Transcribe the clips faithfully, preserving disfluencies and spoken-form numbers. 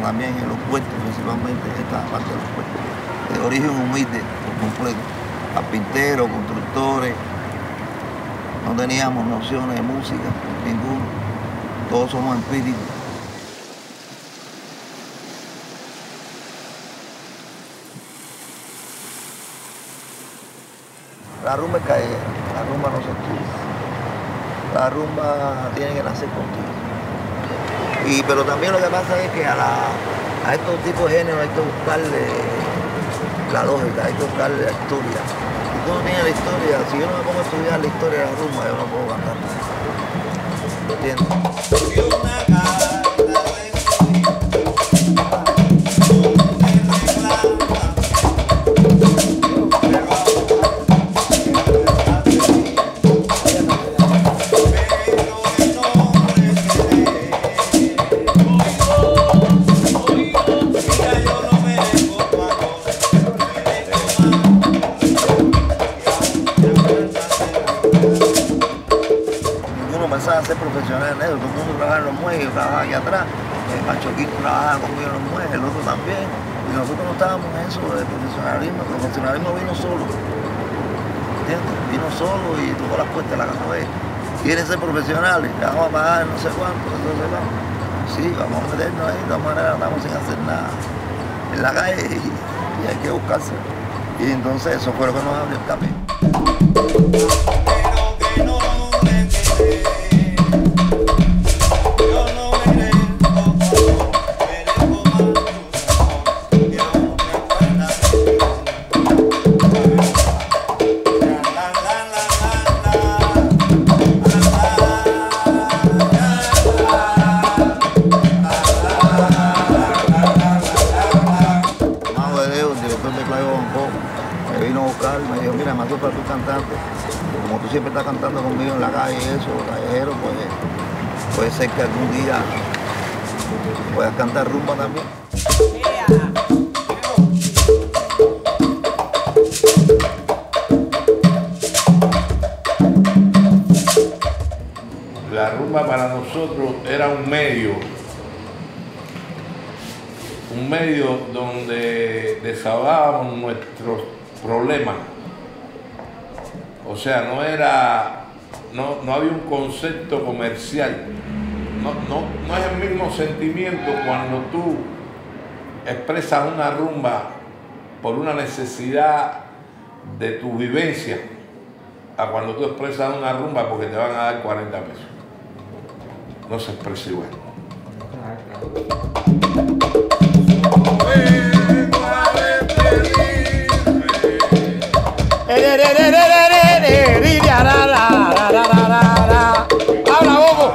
También en los puertos, principalmente en esta parte de los puertos, de origen humilde por completo, carpinteros, constructores, no teníamos nociones de música, ninguno, todos somos empíricos. La rumba es callejera, la rumba no se estudia, la rumba tiene que nacer contigo. Y, pero también lo que pasa es que a, la, a estos tipos de géneros hay que buscarle la lógica, hay que buscarle la historia. Si tú no tienes la historia, si yo no me pongo a estudiar la historia de la rumba, yo no puedo cantar nada. ¿Lo entiendes? Pancho Quinto trabajaba conmigo en los muelles, el otro también. Y nosotros no estábamos en eso de profesionalismo, pero el profesionalismo vino solo. ¿Entiendes? Vino solo y tocó las puertas de la casa de él. ¿Quieren ser profesionales? Le vamos a pagar no sé cuánto, entonces vamos. Sí, vamos a meternos ahí, de todas maneras estamos sin hacer nada en la calle y, y hay que buscarse. Y entonces eso fue lo que nos abrió el camino. Que algún día puedas cantar rumba también. Yeah. la rumba para nosotros era un medio, un medio donde desahogábamos nuestros problemas. O sea, no era, no, no había un concepto comercial. No, no, no es el mismo sentimiento cuando tú expresas una rumba por una necesidad de tu vivencia a cuando tú expresas una rumba porque te van a dar cuarenta pesos. No se expresa igual. Habla, bobo.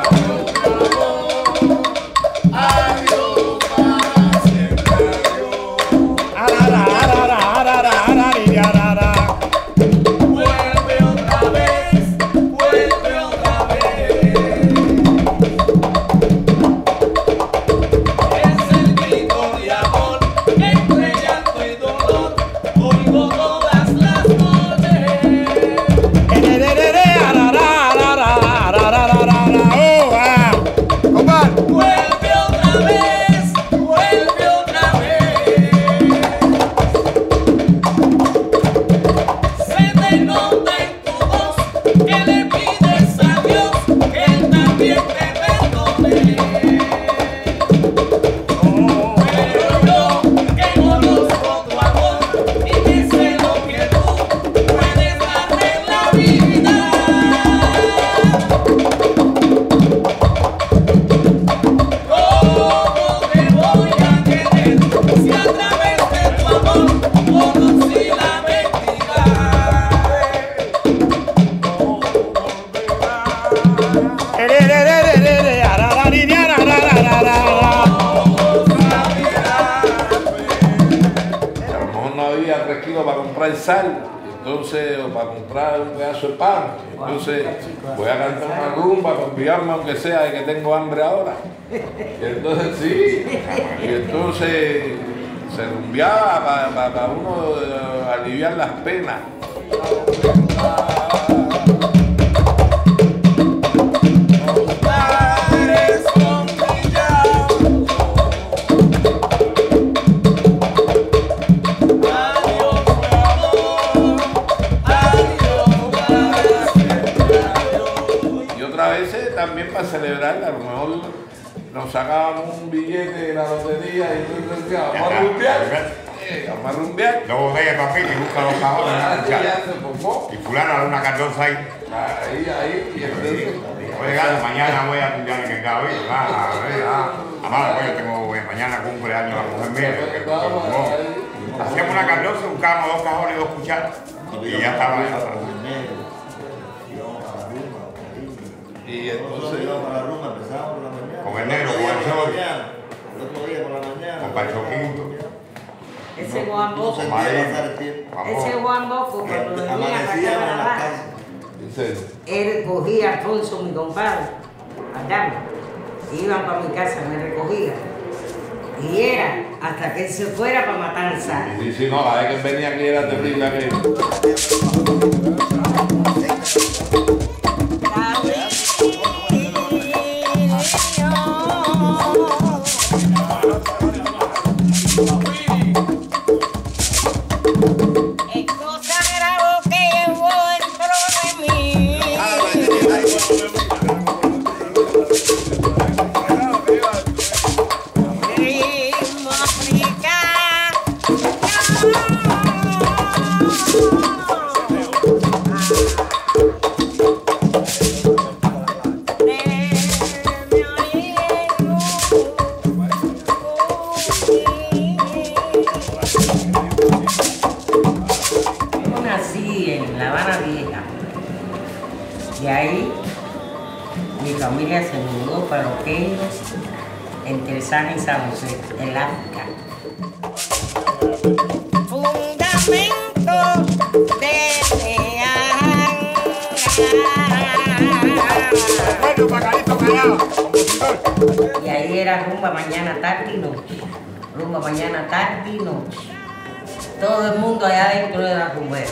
Entonces, o para comprar un pedazo de pan, entonces voy a cantar una rumba con mi alma, aunque sea de que tengo hambre ahora. Y entonces, sí, y entonces se rumbeaba para, para, para uno uh, aliviar las penas. Para celebrarla, a lo mejor nos sacábamos un billete de la lotería y entonces decíamos, vamos a rumbear, vamos a rumbear. Dos botellas de papel y busca los cajones. Y fulano a una cardoza ahí. Ahí, ahí, y entonces. Oiga, mañana voy a rumbear en el cabello, amado, yo tengo mañana cumpleaños la mujer mía. Hacíamos una cardoza, buscábamos dos cajones y dos cucharas. Y ya estaba esa transición. Y entonces íbamos para la rumba, empezamos por la mañana. Con el negro, con el sol. El otro día por la mañana. Con Pancho Quinto. Ese Juan Boco. Ese Juan Boco, cuando venía a la cámara baja, él cogía a Alfonso, mi compadre, a Chama. Iban para mi casa, me recogía. Y era hasta que él se fuera para matanza. Sí, sí, no, la vez que venía aquí era terrible aquello. Y ahí era rumba mañana, tarde y noche. Rumba mañana, tarde y noche. Todo el mundo allá dentro de la rumbera.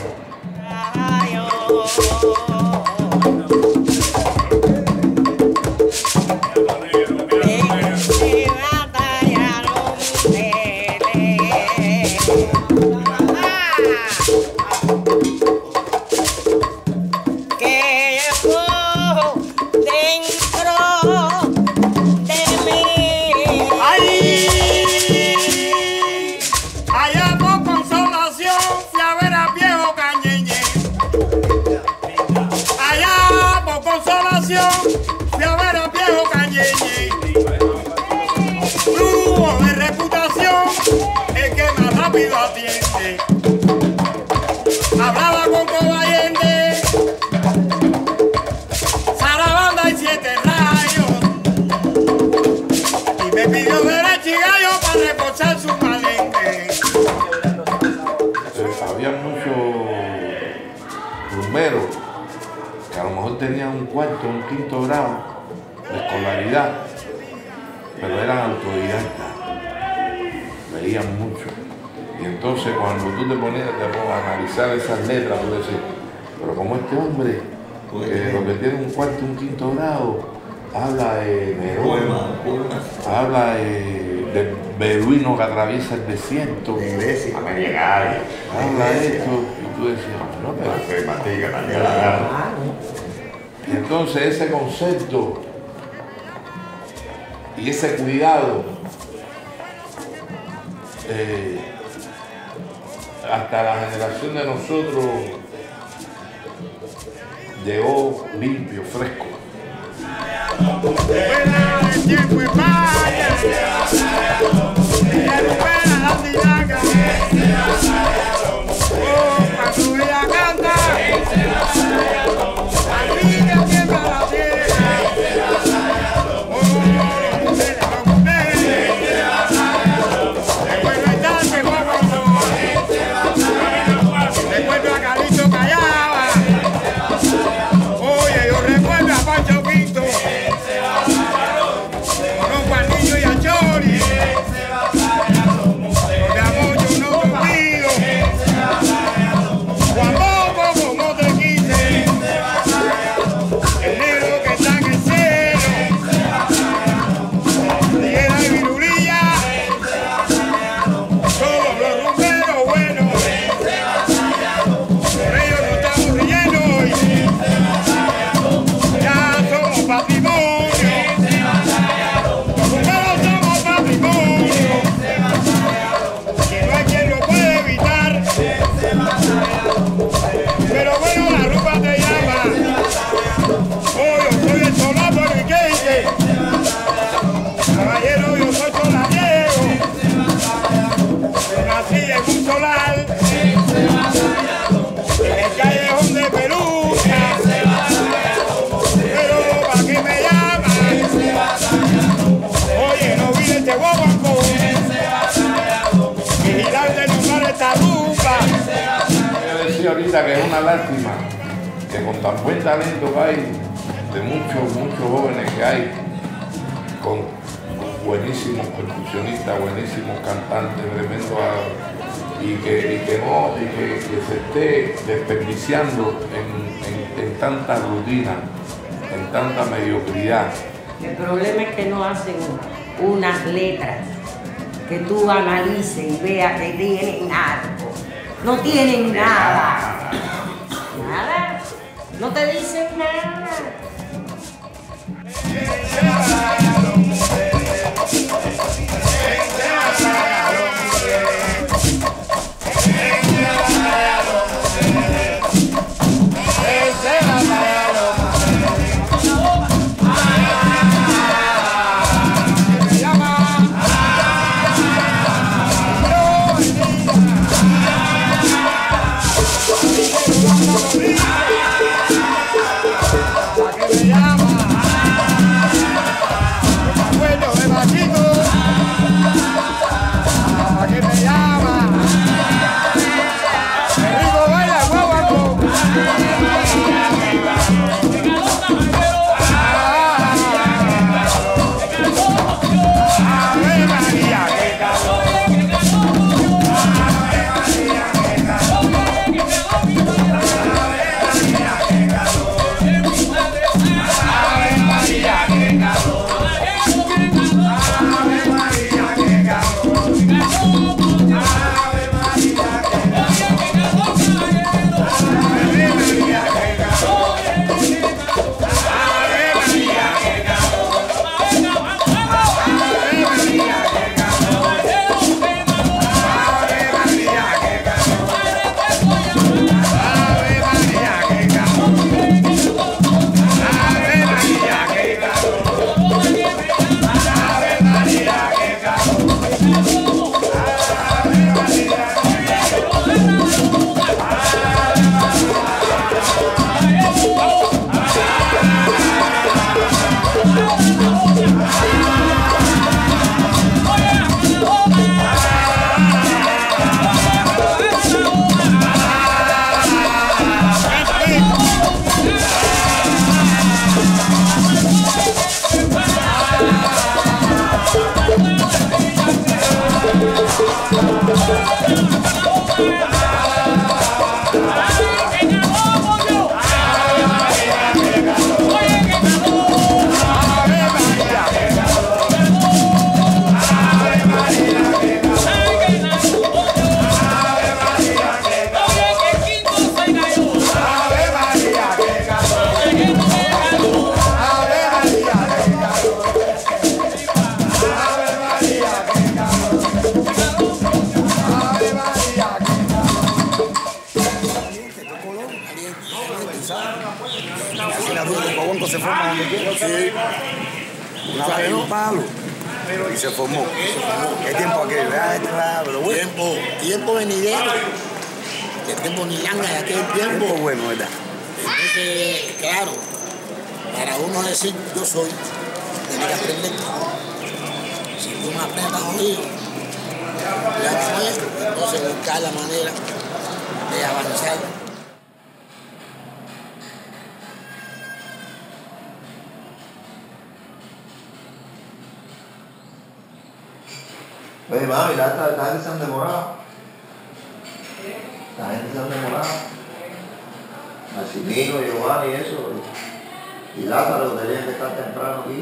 consolación de haber a viejo Cañeñe. Lujo de reputación, el que más rápido atiende. Hablaba con Cobayende, Sarabanda y Siete Rayos. Y me pidió derecho y gallo para reforzar su palenque. Había muchos rumberos que a lo mejor tenían un cuarto, un quinto grado de escolaridad, pero eran autodidactas, leían mucho. Y entonces cuando tú te ponías a analizar esas letras, tú decías, pero como este hombre, que lo que tiene un cuarto, un quinto grado, habla de Nerón, habla de, de beduino que atraviesa el desierto, a llegar, habla de esto, y tú decías, no, pero... Y entonces ese concepto y ese cuidado, eh, hasta la generación de nosotros llegó limpio, fresco. Que es una lástima que con tan buen talento que hay, de muchos, muchos jóvenes que hay, con buenísimos percusionistas, buenísimos cantantes, tremendo, y que, y que no, y que, que se esté desperdiciando en, en, en tanta rutina, en tanta mediocridad. El problema es que no hacen unas letras que tú analices y veas que tienen algo. No tienen nada. Nada, no te dicen nada. Así la ruta de Pavonto se forma donde quiera. Sí. Una vez en un palo. Y se formó. ¿Qué tiempo aquel? Pero bueno. Tiempo, tiempo venidero. El tiempo ni Angá de aquel tiempo. Tiempo bueno, ¿verdad? Entonces, claro, para uno decir yo soy, tiene que aprender. Si uno aprende jodido, ya no es, entonces buscar la manera de avanzar. Oye, mami, la gente se han demorado. La gente se han demorado. Marcelino, Giovanni, eso. Y Lázaro tenía que estar temprano aquí.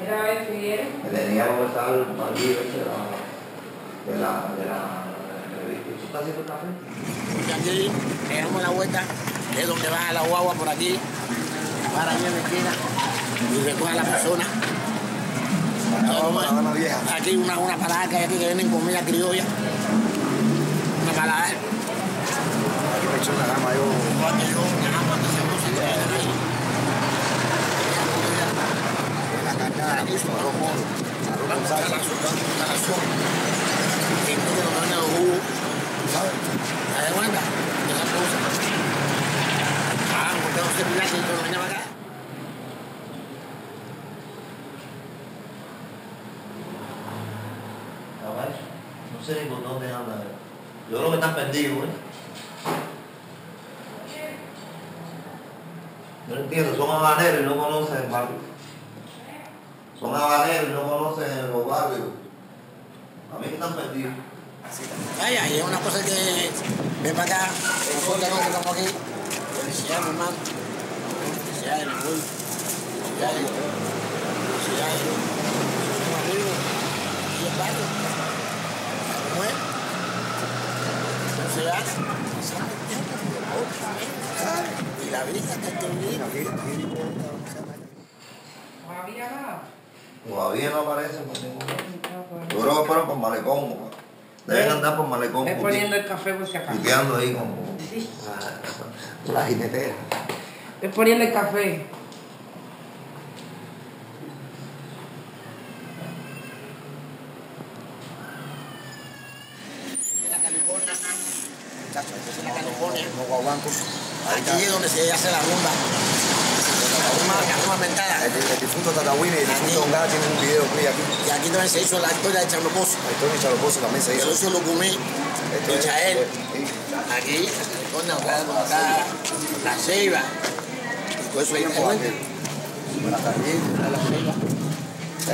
Mira, a ver, Figueres. Teníamos que estar el partido este de la... de la... de la... ¿Tú estás haciendo el café? Porque aquí le damos la vuelta, es donde baja la guagua por aquí, para allá en la esquina y recoge a la persona. Aquí una, una parada que hay aquí que vienen comida criolla. Una parada. Aquí me he hecho una gama yo. Cuando yo, una gama que se puso y yo de ahí. La carne de aquí, su arroz mono. Arroz con salsa, su calazón. Y todo lo que viene de jugo, ¿sabes? ¿Te das cuenta? Esas cosas. Ah, porque no se mira que todo lo viene para acá. No sé ni por dónde anda. Yo creo que están perdidos, ¿eh? No entiendo, son habaneros y no conocen el barrio. Son habaneros y no conocen los barrios. A mí que están perdidos. Ay, ay, es una cosa que ven para acá, nosotros que estamos aquí. Felicidades, hermano. Felicidades, mi pueblo. Felicidades. Felicidades. Somos amigos. Y el barrio. Y la vida que termina. Todavía no. Todavía no aparecen por ningún lado. Yo creo que fueron por malecón. ¿No? Deben andar por malecón. Estoy poniendo el café por si acaso. Y quedando ahí como sí. La, la jinetera. Estoy poniendo el café. Aquí es donde se hace la rumba. La rumba mentada. El, el difunto Tatawini y el difunto Honga tienen un video aquí. Y aquí también se hizo la historia de Chano Pozo. La historia de Chano Pozo también se hizo. Yo hizo Lucumí, Michael. Aquí, la ceiba. Y todo eso ahí. Buenas tardes. La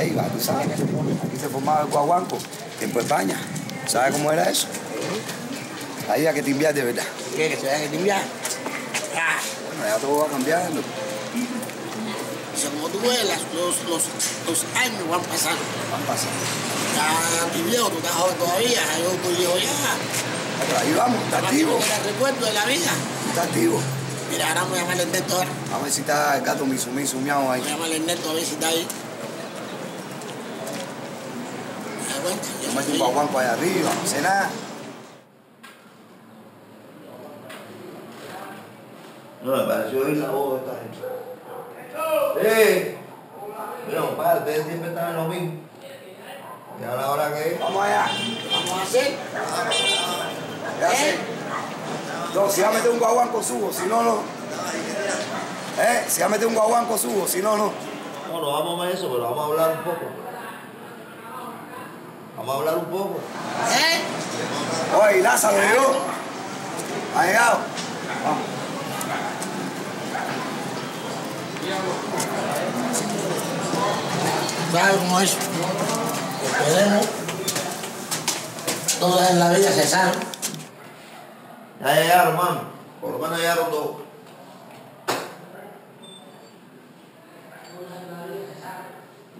ceiba. Tú sabes que aquí se formaba el guaguanco. Tiempo de España. ¿Sabes cómo era eso? Ahí hay que timbiar de verdad. ¿Qué? ¿Que se haya que timbiar? Ah. Bueno, ya todo va cambiando. Como tú ves, los, los, los años van pasando. Van pasando. Ya estoy viejo, tú estás joven todavía, yo estoy viejo ya. Pero ahí vamos, está activo. Te recuerdo de la vida. Está activo. Mira, ahora vamos a llamar a Ernesto ahora. Vamos a ver si está el gato misu, misu, miau ahí. Vamos a llamar a Ernesto a ver si está ahí. ¿Te das cuenta? Vamos a ir un guaguanco allá arriba, no sé nada. No, me pareció oír la voz de esta gente. ¡Eh! Mira, compadre, ustedes siempre están en lo mismo. ¿Y ahora, ahora qué? Vamos allá. Vamos así. ¿Qué haces? No, si va a meter un guaguanco subo, si no, no. ¿Eh? Si va a meter un guaguanco subo, si no, no. No, no vamos a eso, pero vamos a hablar un poco. Vamos a hablar un poco. ¿Eh? Oye, Lázaro llegó. Ha llegado. Vamos. ¿Sabes cómo es? Que podemos. Todas en la vida se saben. Ya llegaron, hermano. Por lo menos llegaron dos.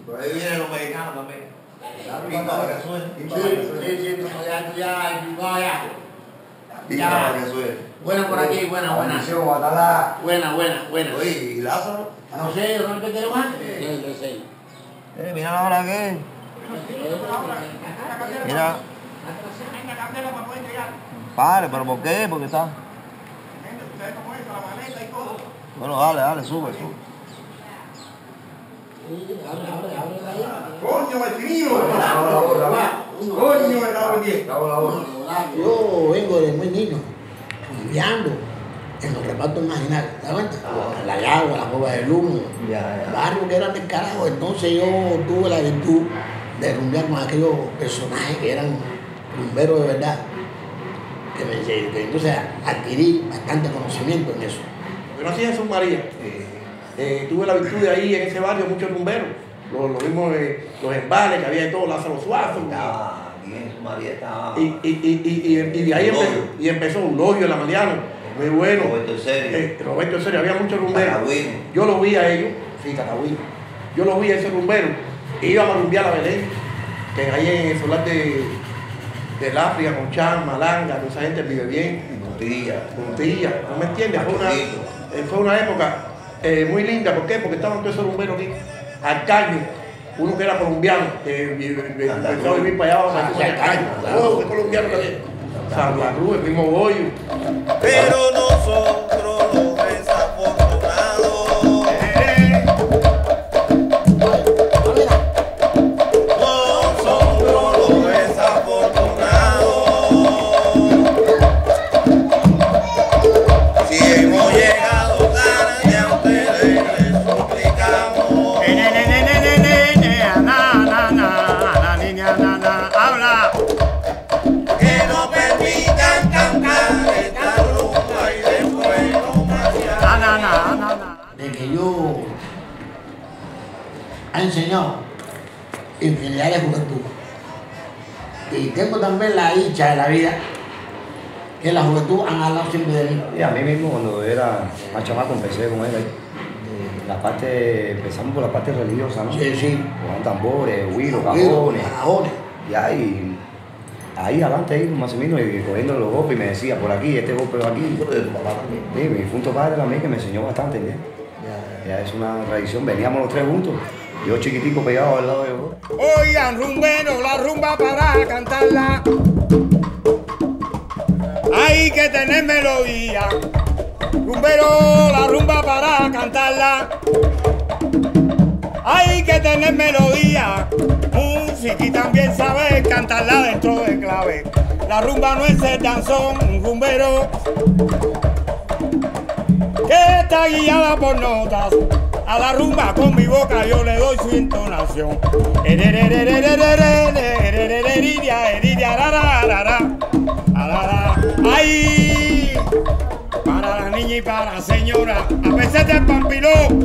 Por ahí vienen los mexicanos también. Pipa para que suene. Sí, sí, ya, ya, ya. Buena por aquí, buena, buena. Buena, buena, buena. Oye, ¿y Lázaro? No sé, yo no te quiero más. Sí, yo sé. Eh, mira la hora que es. Mira. Padre, ¿pero por qué? Porque está... Ustedes no ponen la maleta y todo. Bueno, dale, dale, sube, sube. Coño, Martinino. Coño, me la bien. Yo vengo de muy niño, cambiando en los repartos marginales, ¿te das cuenta? La agua, la cueva del humo, barrio que eran del carajo. Entonces yo tuve la virtud de rumbear con aquellos personajes que eran rumberos de verdad. Que me, que entonces adquirí bastante conocimiento en eso. Pero así es eso, María. Eh, tuve la virtud de ahí en ese barrio, muchos rumberos, los, los mismos eh, los embales que había de todo, Lázaro Suazo. Estaba bien, su María estaba. Y, y, y, y, y, y de ahí empe y empezó un logio de la Mariana, muy bueno. Roberto Serio. Eh, Roberto en serio, había muchos rumberos. Tatawini. Yo los vi a ellos, sí, Tatawini. Yo los vi a esos rumberos, íbamos a rumbear a Belén, que ahí en el solar de, de la África, con Chan, Malanga, con esa gente vive bien. Puntilla. Puntilla, ¿no me entiendes? Fue una, eh, fue una época. Eh, muy linda, ¿por qué? Porque estaban todos esos rumberos aquí. Arcaño, uno que era colombiano, que empezó a vivir para allá abajo, Arcaño, todos colombianos también. Santa Cruz, el mismo Goyo. Pero nosotros los desafortunados. Eh, nosotros los desafortunados. Si hemos llegado. Ha enseñado infinidad de juventud. Y tengo también la dicha de la vida que la juventud han hablado siempre de mí. Y a mí mismo, cuando era más chamaco, empecé con él ahí. La parte, empezamos por la parte religiosa, ¿no? Sí, sí. Con tambores, huiros, cajones. Y ahí, ahí adelante, ahí más o menos, y cogiendo los golpes, y me decía, por aquí, este golpe va aquí. Sí, mi difunto padre también, que me enseñó bastante, ¿sí? Ya es una tradición, veníamos los tres juntos. Yo chiquitico pegado al lado de vos. Oigan, rumberos, la rumba para cantarla. Hay que tener melodía. Rumberos, la rumba para cantarla. Hay que tener melodía. Música y también saber cantarla dentro del clave. La rumba no es el danzón, rumbero. Que está guiada por notas. A la rumba con mi boca yo le doy su entonación. Ay, para la niña y para la señora. A veces te pampiló. Para la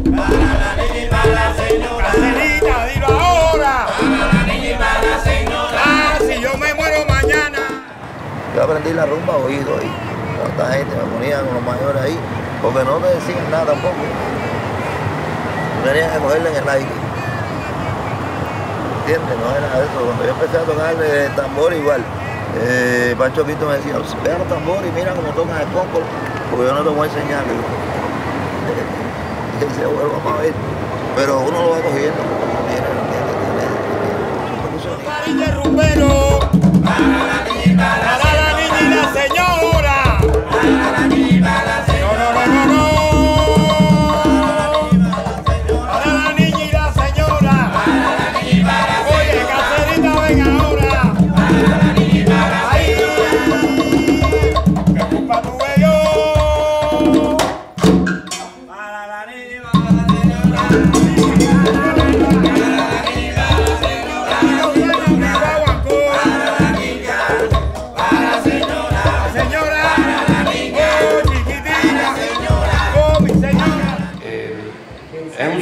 niña y para la señora. Caselita, dilo ahora. Para la niña y para la señora. Ah, si yo me muero mañana. Yo aprendí la rumba oído ahí. Tanta gente me ponía con los mayores ahí. Porque no me decían nada tampoco. Tenían que cogerla en el aire. ¿Entiendes? No era eso. Cuando yo empecé a tocar el tambor igual, eh, Pancho Quinto me decía, vean los tambores y mira cómo tocan el conco, porque yo no te voy a enseñar. Y decía, bueno, vamos a ver. Pero uno lo va cogiendo. Tiene el rumbero, para la niña, para la niña y la señora. Para la niña y para la señora. No, no, no, no.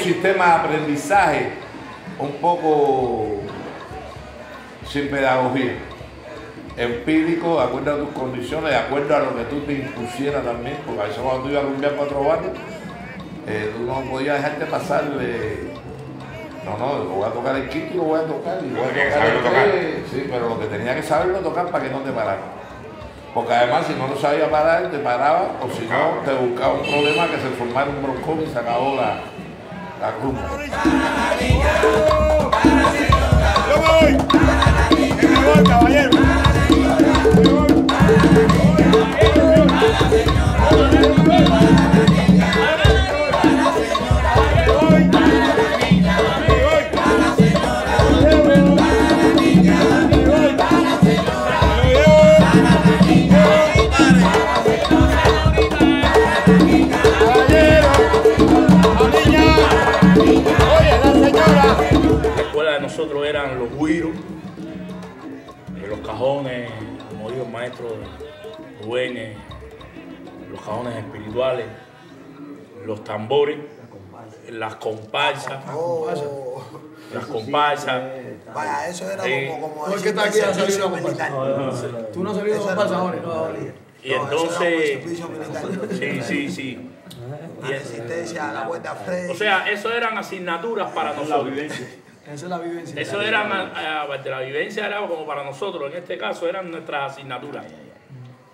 Sistema de aprendizaje un poco sin pedagogía, empírico, de acuerdo a tus condiciones, de acuerdo a lo que tú te impusieras también, porque a veces cuando tú ibas a rumbear para otro barrio, eh, tú no podías dejarte pasar de, no, no, voy a tocar el quinto y lo voy a tocar, y voy a tocar el tres, sí, pero lo que tenía que saberlo tocar para que no te pararan. Porque además, si no lo sabía parar, te paraba, o si no, te buscaba un problema que se formara un broncón y se acabó la... La rumba. Para la niña, para la señora. Yo voy. Para la niña, me voy, caballero. Para la señora. Yo voy. Para la niña, para la señora. Para la niña, para la señora. cajones, como dijo el maestro Rubénes, los cajones espirituales, los tambores, las comparsas, oh, las comparsas. Vaya, eso era sí. como, como... No, es que está aquí a salir una comparsa. Tú no has salido de comparsa ahora. Y entonces... Sí, sí, sí. La resistencia, la vuelta frente. O sea, eso eran asignaturas para nosotros. Esa es la vivencia. Eso era, aparte, la vivencia era como para nosotros, en este caso, eran nuestras asignaturas.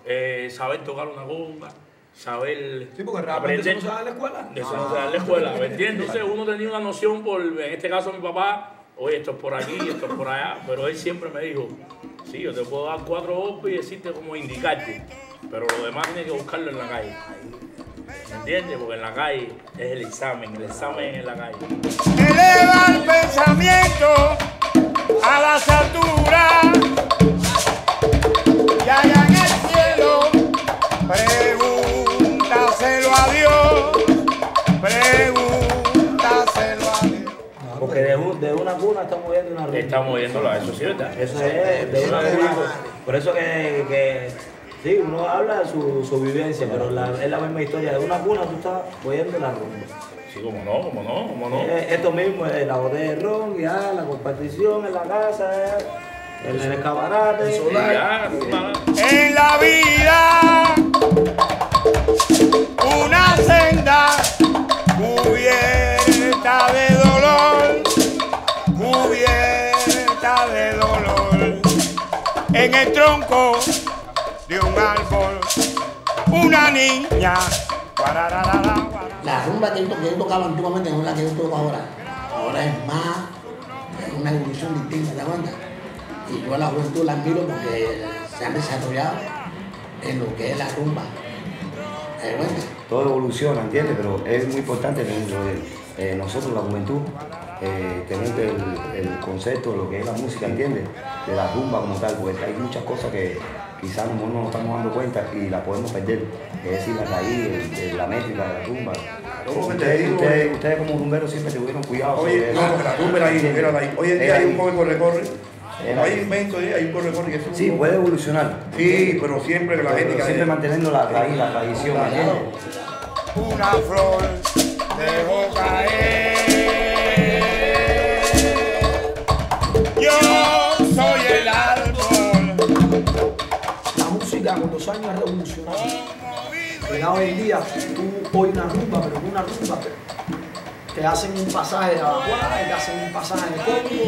Eh, saber tocar una conga, saber... Sí, porque realmente eso no se da en la escuela. Eso no se da en la escuela, ¿me entiendes? Entonces uno tenía una noción por, en este caso, mi papá, oye, esto es por aquí, esto es por allá, pero él siempre me dijo, sí, yo te puedo dar cuatro opos y decirte cómo indicarte, pero lo demás tienes que buscarlo en la calle. ¿Me entiendes? Porque en la calle es el examen, el examen en la calle. Eleva el pensamiento a las alturas y allá en el cielo pregúntaselo a Dios, pregúntaselo a Dios. Porque de, un, de una cuna estamos viendo una ruta. Estamos viéndola, eso es cierto. Eso es, de una cuna. Por eso que... que sí, uno habla de su, su vivencia, pero la, es la misma historia. De una cuna tú estás oyendo la rumba. Sí, como no, como no, como no. Eh, esto mismo, eh, la botella de ron, ya, la compartición en la casa, eh, en el escaparate. El solar, ya, eh. En la vida, una senda cubierta de dolor, cubierta de dolor. En el tronco de un árbol, una niña. La rumba que yo, que yo tocaba antiguamente no es la que yo toco ahora. Ahora es más, es una evolución distinta, ¿te acuerdas? Y yo a la juventud la admiro porque se han desarrollado en lo que es la rumba. ¿Te acuerdas? Todo evoluciona, ¿entiendes? Pero es muy importante dentro de eh, nosotros, la juventud, eh, tener el, el concepto de lo que es la música, ¿entiendes? De la rumba como tal, porque hay muchas cosas que quizás no nos estamos dando cuenta y la podemos perder. Es decir, la raíz, la métrica, la rumba. Ustedes, ustedes, ustedes como rumberos siempre tuvieron cuidado. Oye, no, la rumba era ahí, era ahí. Hoy en día hay un poco de corre-corre. Hay invento, hay un corre-corre que es un... Sí, puede evolucionar. Sí, pero siempre la métrica. Siempre manteniendo la raíz, la tradición. Una flor dejó caer. Yo soy el árbol. Con los años es revolucionario. Llegado hoy en día, tú oyes una rumba, pero una rumba que hacen un pasaje de abacuada, te hacen un pasaje de congo,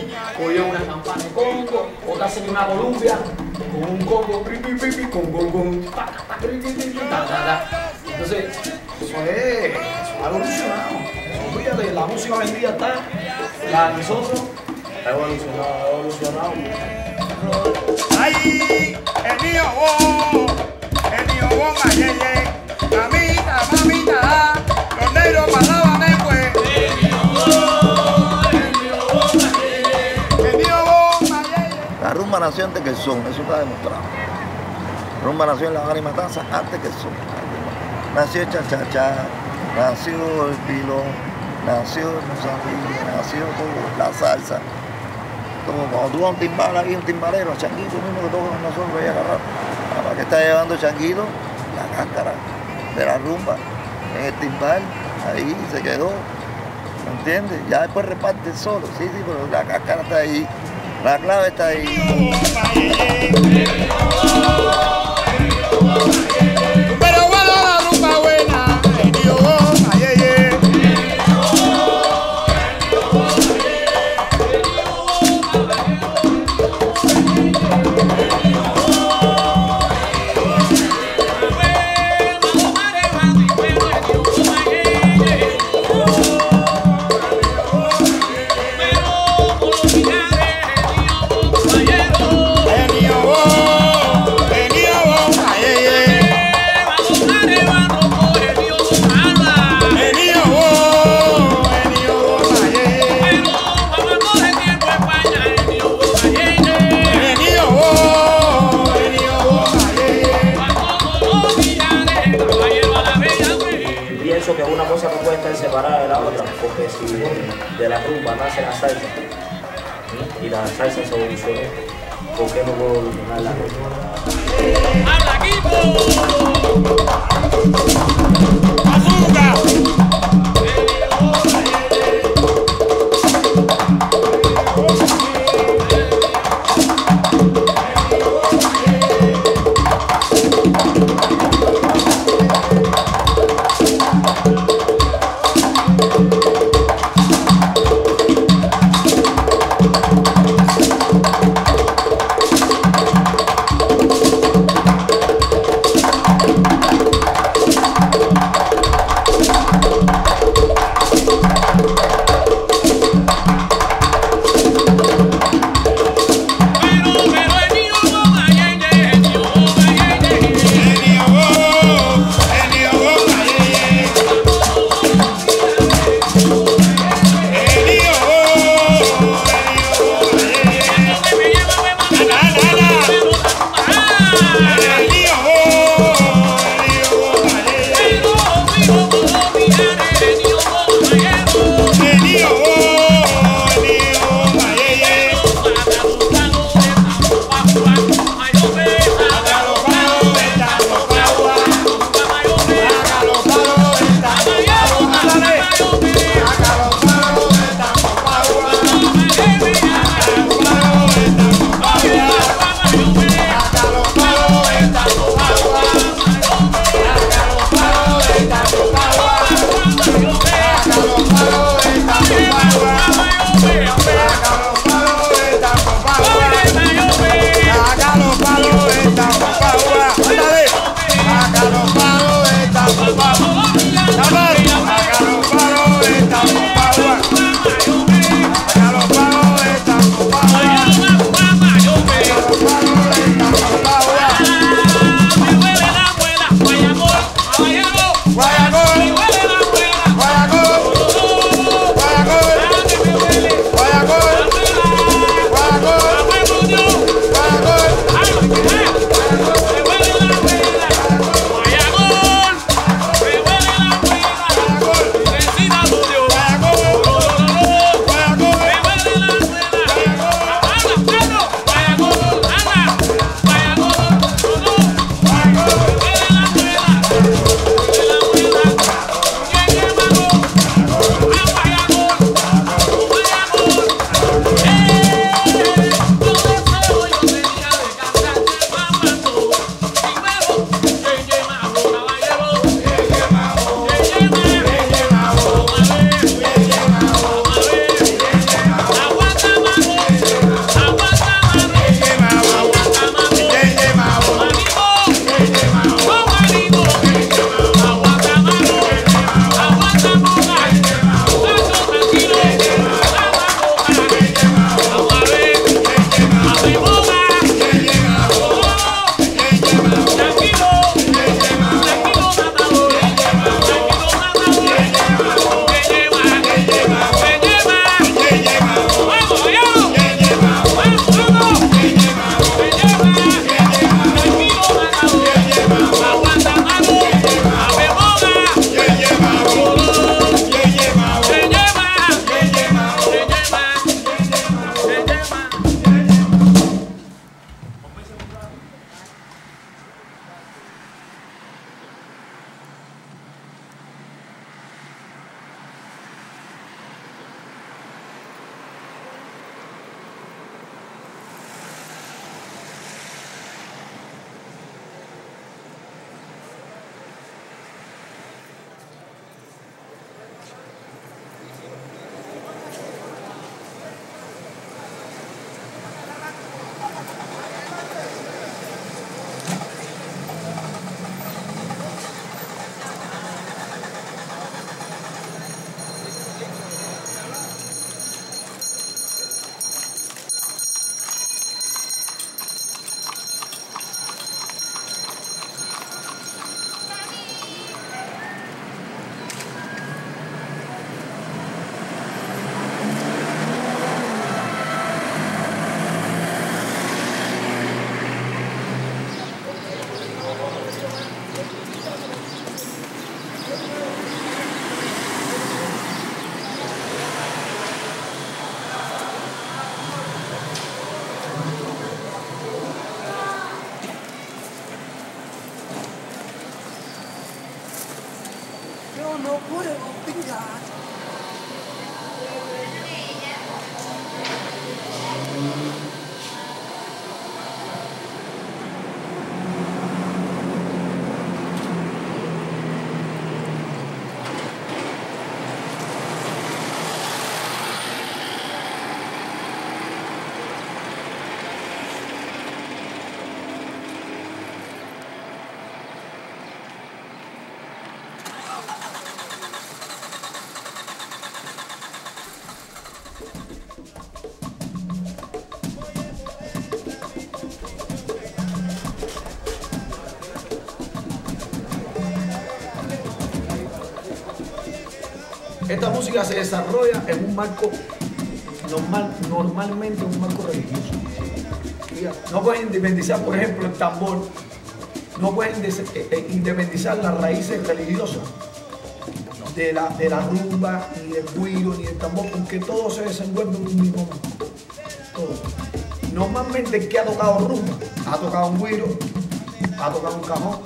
oye una campana de congo, o te hacen una columpia con un congo, con con entonces, eso es evolucionado. Olvídate, la música hoy en día está, la de nosotros, está evolucionada, evolucionado. ¡Ay! ¡El mío bo! ¡El mío bo! ¡Mayeye! ¡Mamita, mamita! ¡Los negros pasaban después! ¡El mío bo! ¡El mío bo! ¡Mayeye! ¡El mío bo! ¡Mayeye! La rumba nació antes que el son, eso está demostrado. La rumba nació en la Habana y Matanza antes que el son. Nació el cha-cha-cha, nació el pilón, nació el musafín, nació todo, la salsa. Como cuando tú vas a un timbal aquí, un timbalero, Changuito mismo que toca con nosotros, voy a agarrar. Ahora que está llevando Changuito, la cáscara de la rumba en el timbal, ahí se quedó, ¿me entiendes? Ya después reparte solo, sí, sí, pero la cáscara está ahí, la clave está ahí. Pero bueno, la rumba buena, separada de la otra, porque si de la rumba nace la salsa y la salsa se evoluciona, ¿por qué no puedo dominar la ropa? ¡Al equipo! ¡Azúcar! Guayacol, Guayacol, Esta música se desarrolla en un marco normal, normalmente un marco religioso. No pueden independizar, por ejemplo, el tambor, no pueden independizar las raíces religiosas de la, de la rumba, ni del guiro, ni del tambor, porque todo se desenvuelve en un mismo marco. Todo. Normalmente el que ha tocado rumba, ha tocado un guiro, ha tocado un cajón,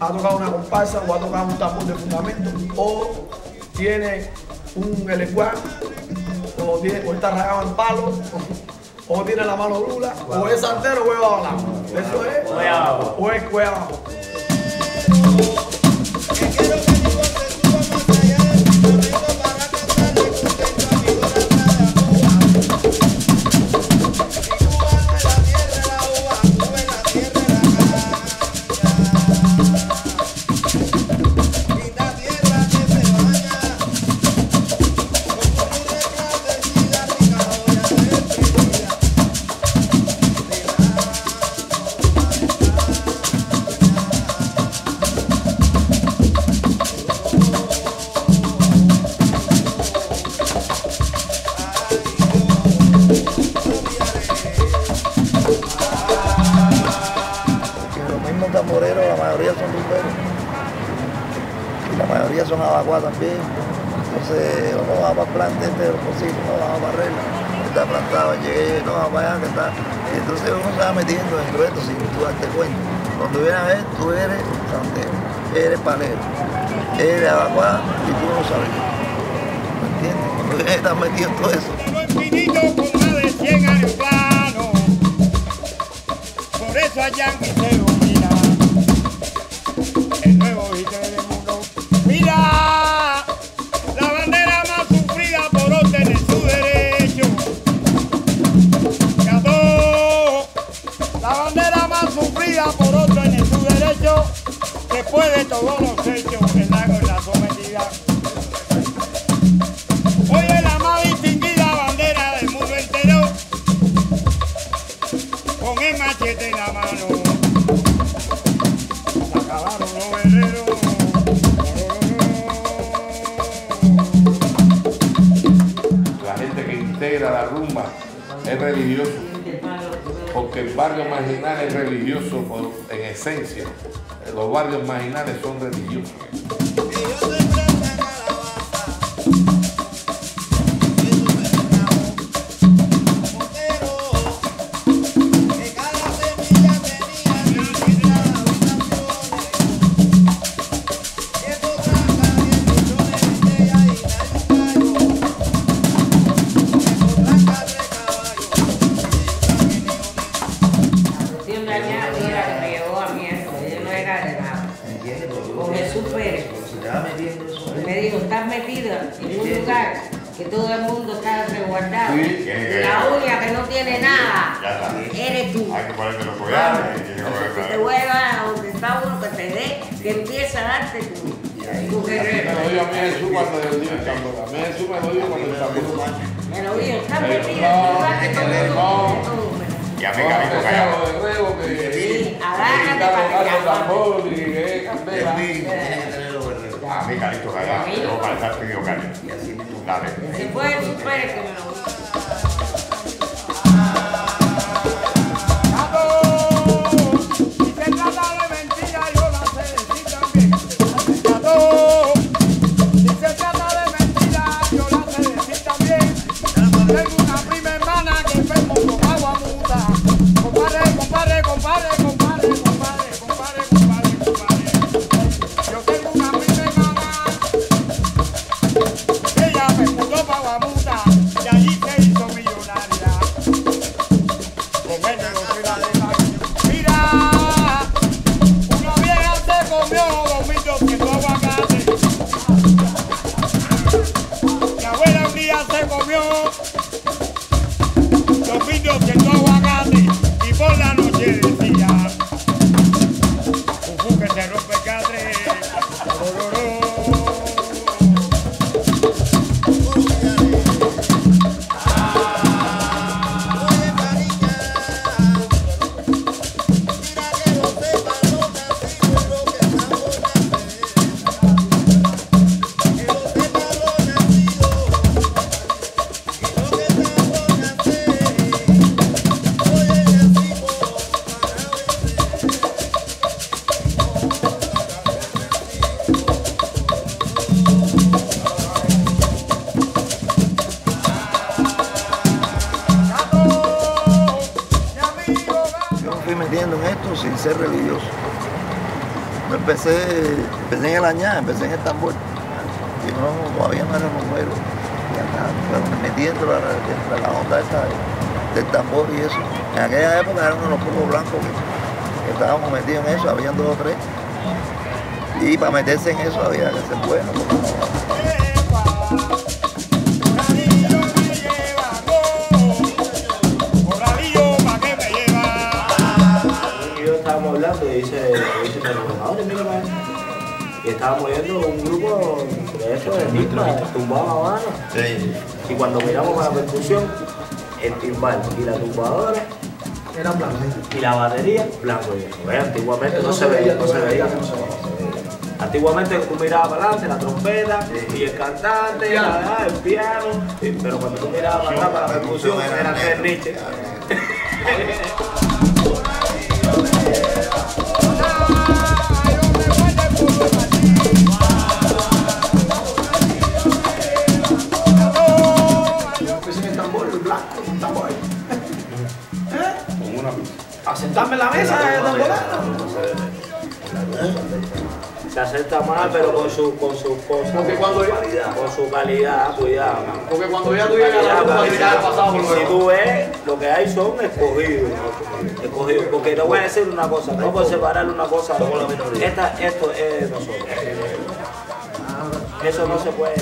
ha tocado una comparsa o ha tocado un tambor de fundamento, o tiene un elecuán, o, tiene, o está ragado en palo, o tiene la mano dura, wow. O es santero o es babalao. Wow. Eso es, wow. O es cueva. Los barrios marginales son religiosos. sin ser religioso. Me empecé, empecé en el añá, empecé en el tambor. Y no, todavía no era bombero. Pero me metí entre la, entre la onda esa del tambor y eso. En aquella época eran unos pocos blancos que, que estábamos metidos en eso, habían dos o tres. Y para meterse en eso había que ser bueno. Y yo estábamos hablando y dice, dice, pero ahora mira para eso. Y estábamos viendo un grupo de eso, de timbal, tumbaba a mano. Sí. Y cuando miramos para la percusión, el timbal y la tumbadora eran blancos. Y la batería, blanco. Bueno, antiguamente no se veía, no se veía. Antiguamente tú mirabas para adelante la trompeta y el cantante, el piano, la, el piano, pero cuando tú mirabas para atrás para la percusión era el Nietzsche. Yo empecé en el tambor, el blanco, un tambor ahí. ¿Eh? A sentarme en la mesa de tamborero. Se acepta mal, pero con su con su cosa, con su calidad, cuidado. Porque cuando ya tú llegas a la calidad, si tú ves, lo que hay son escogidos. Escogidos. Porque te voy a decir una cosa, no puedo separar una cosa de otra. Esta, esto es de nosotros. Eso no se puede.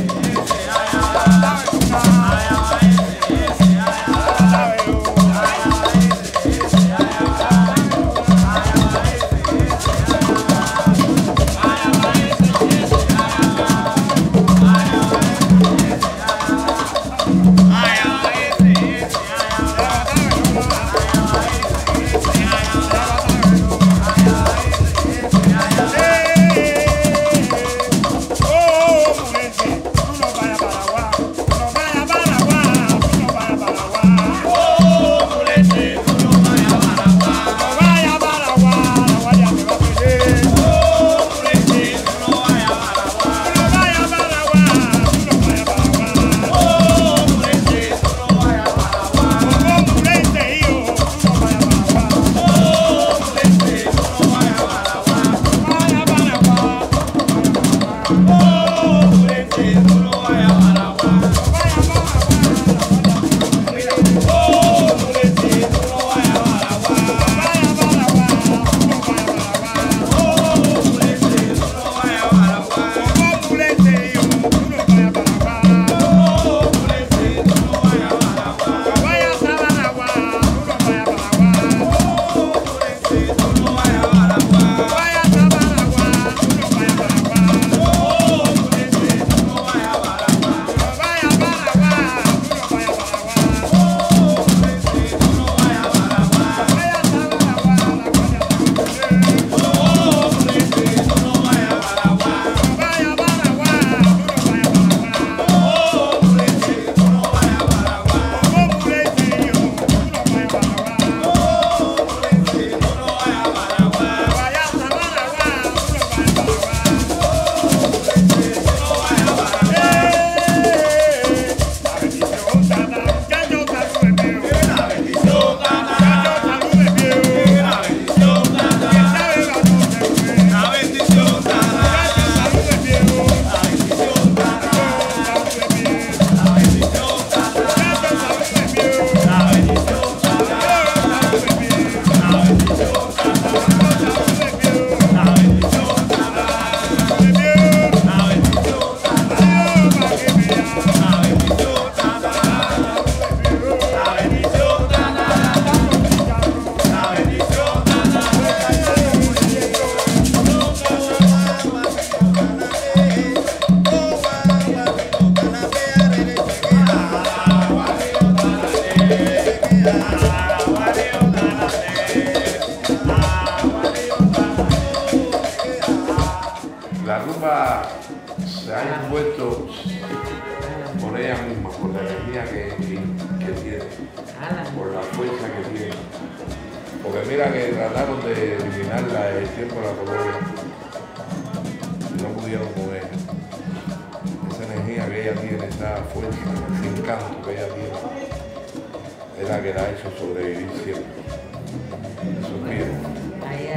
Sobre sobrevivir siempre. Eso es bien.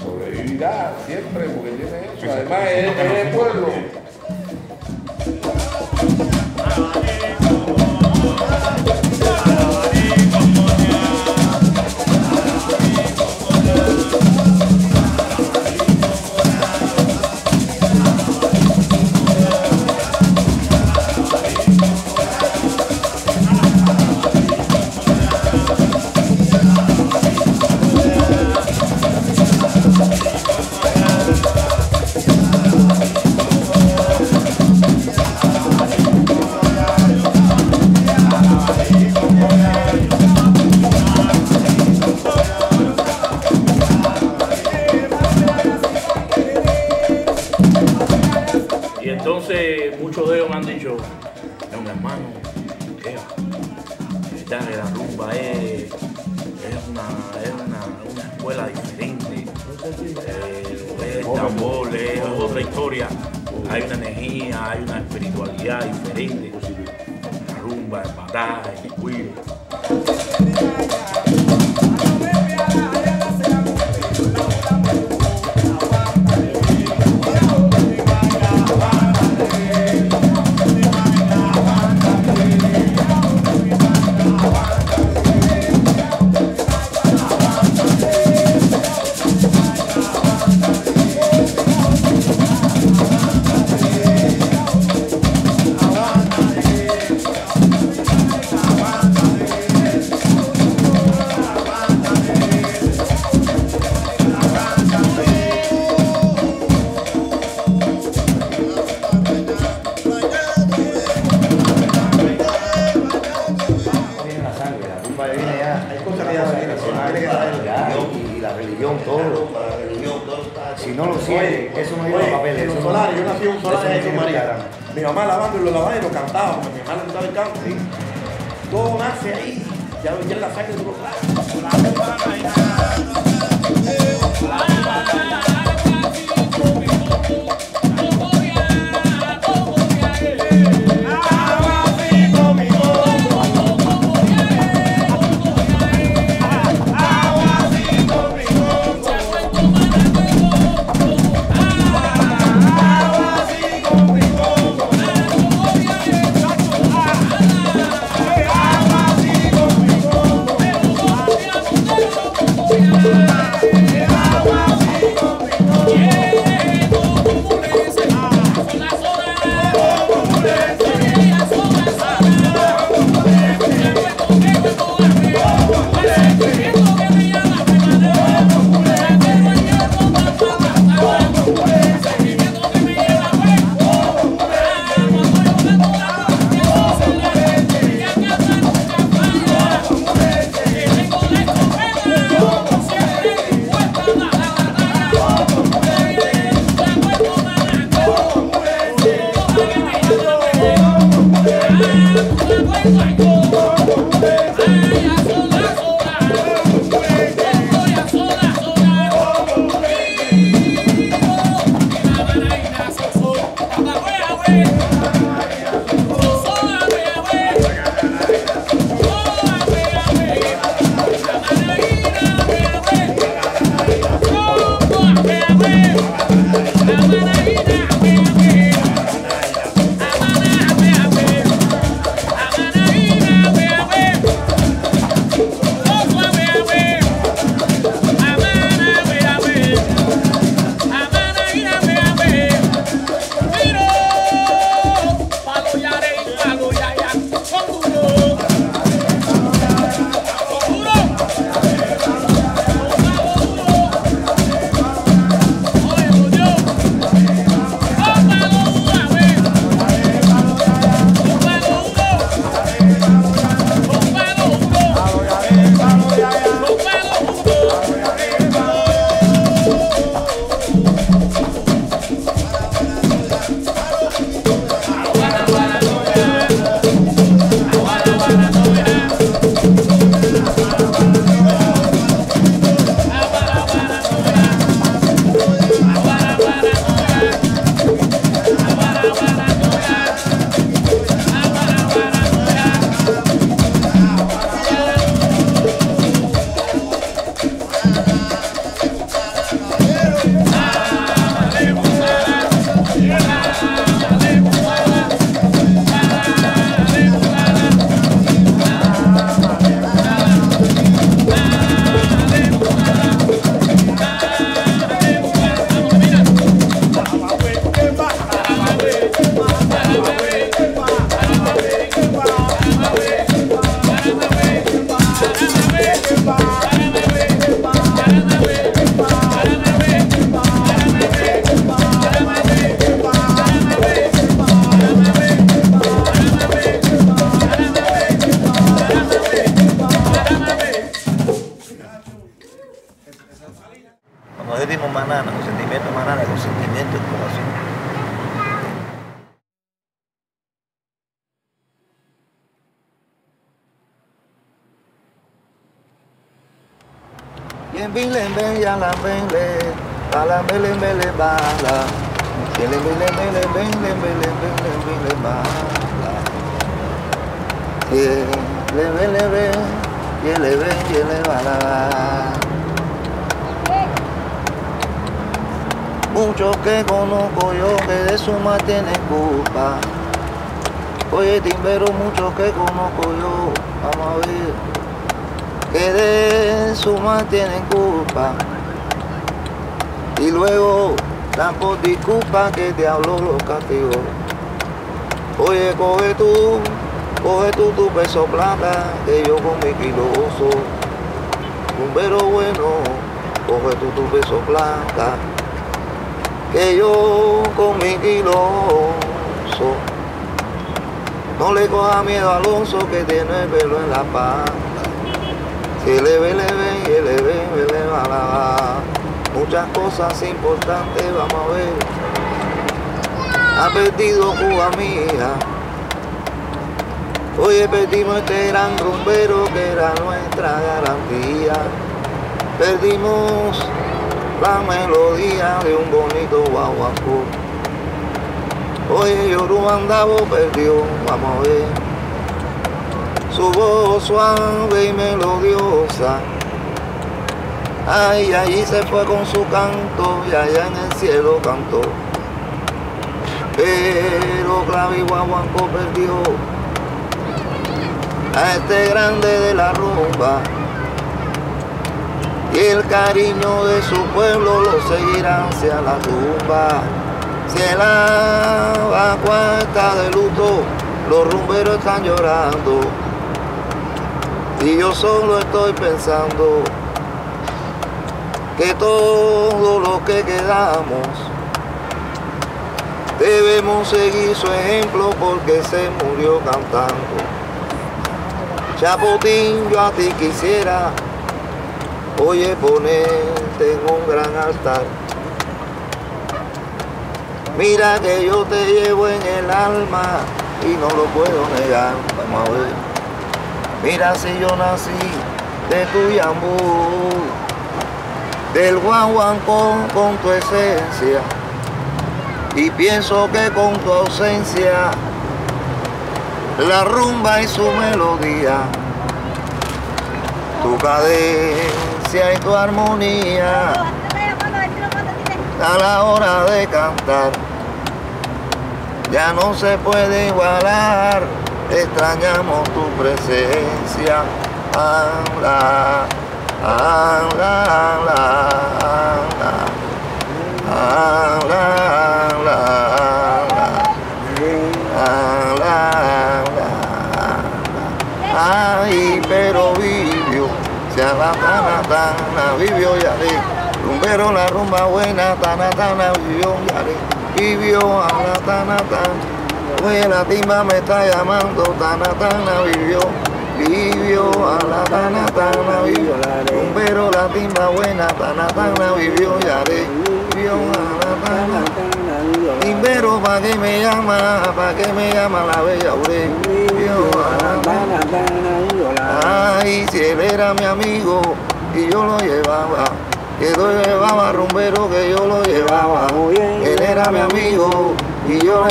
Sobrevivirá siempre porque tiene eso. Además, es, es de pueblo. ven, ven, ven, ya la ven, la la ven, ven, ven, ven, ven, que de su madre tienen culpa y luego la por disculpa que te habló los castigos. Oye, coge tú, coge tú tu peso plata, que yo con mi kiloso, bombero bueno, coge tú tu peso plata, que yo con mi kiloso. No le coja miedo a Alonso que tiene el pelo en la paz. Que le ve, le ve, que le ve, que le va la. Muchas cosas importantes, vamos a ver. Ha perdido Cuba mía. Oye, perdimos este gran rumbero que era nuestra garantía. Perdimos la melodía de un bonito guaguancó. Oye, Yorubandabo perdió, vamos a ver. Su voz suave y melodiosa, ay, allí se fue con su canto y allá en el cielo cantó. Pero Clavihuahuanco perdió a este grande de la rumba y el cariño de su pueblo lo seguirá hacia la rumba. Se lava cuarta de luto, los rumberos están llorando. Y yo solo estoy pensando que todo lo que quedamos debemos seguir su ejemplo porque se murió cantando. Chapotín, yo a ti quisiera, oye, ponerte en un gran altar. Mira que yo te llevo en el alma y no lo puedo negar, vamos a ver. Mira si yo nací de tu yambú, del guaguancó con tu esencia, y pienso que con tu ausencia, la rumba y su melodía, tu cadencia y tu armonía, a la hora de cantar, ya no se puede igualar. Extrañamos tu presencia, Angá, Angá, Angá, Angá, Angá, Angá, Angá. Ay, pero vivió, se alatana, tana, vivió yare, rumbero la rumba buena, tana, tana, vivió yare, vivió alatana, tana. Oye, la timba me está llamando, tana tana vivió, vivió, a la tana tana vivió, pero la timba buena, tana tana vivió, ya de, vivió, a la tana, timbero pa' que me llama, pa' que me llama la bella Ure, vivió, a la tana tana. Ay, si él era mi amigo y yo lo llevaba, que yo llevaba rumbero, que yo lo llevaba, él era mi amigo. Y yo,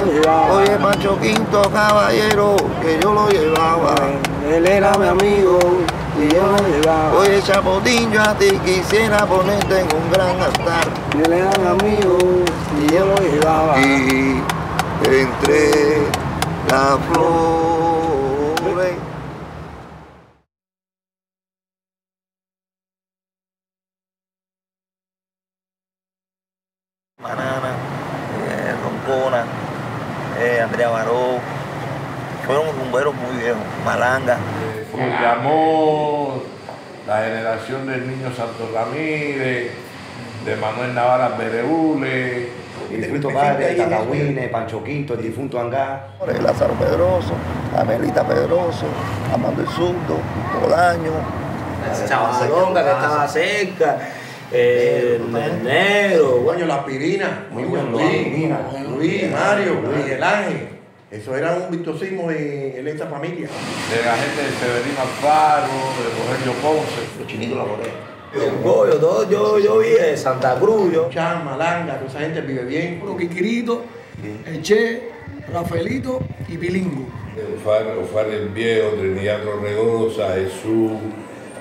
oye, Pancho Quinto, caballero, que yo lo llevaba. Él era mi amigo y yo lo llevaba. Oye, Chapotín, yo a ti quisiera ponerte en un gran altar. Él era mi amigo y yo lo llevaba. Y entre las flores. Banana. Eh, Andrea Baró, fueron rumberos muy viejos, Malanga. Eh, llamó la generación del niño Santo Ramírez, de Manuel Navarra Bereule, el difunto padre, Tatawini, Pancho Quinto, el difunto Angá. Lázaro Pedroso, Amelita Pedroso, Amando el Sundo, Tolaño, Chavajonga que estaba cerca. Eh, el negro, bueno, la pirina, muy buen Luis, Luis, Mario, Miguel Ángel. Eso era un virtuosismo en, en esta familia. De la gente de Severino Faro, de José Ponce. Los chinitos la bodega. Yo, yo, todo, yo, yo vi de Santa Cruz, yo. Chan, Malanga, toda esa gente vive bien. Puro Quiquirito, el Che, Rafaelito y Pilingo. Ofar, Ofar el Viejo, Trinidad Rodríguez, Jesús.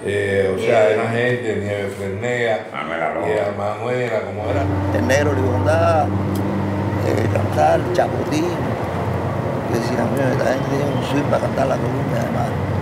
Eh, o sea, era gente, Nieve Fernea, y Manuela, como era. Ternero, Ligondá, eh, Cantal, Chappottín. Yo decía, mira, esta gente tiene un swing para cantar la columna de Mario.